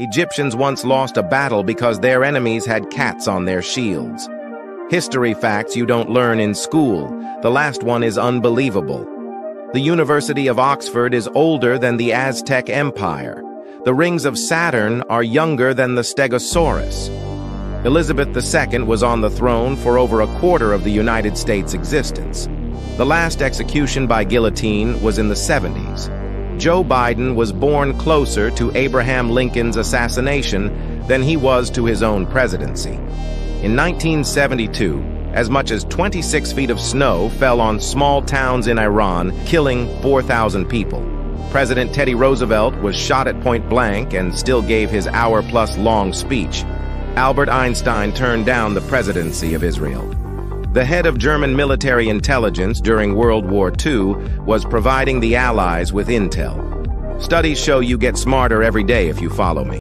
Egyptians once lost a battle because their enemies had cats on their shields. History facts you don't learn in school. The last one is unbelievable. The University of Oxford is older than the Aztec Empire. The rings of Saturn are younger than the Stegosaurus. Elizabeth II was on the throne for over a quarter of the United States' existence. The last execution by guillotine was in the 70s. Joe Biden was born closer to Abraham Lincoln's assassination than he was to his own presidency. In 1972, as much as 26 feet of snow fell on small towns in Iran, killing 4,000 people. President Teddy Roosevelt was shot at point blank and still gave his hour-plus long speech. Albert Einstein turned down the presidency of Israel. The head of German military intelligence during World War II was providing the Allies with intel. Studies show you get smarter every day if you follow me.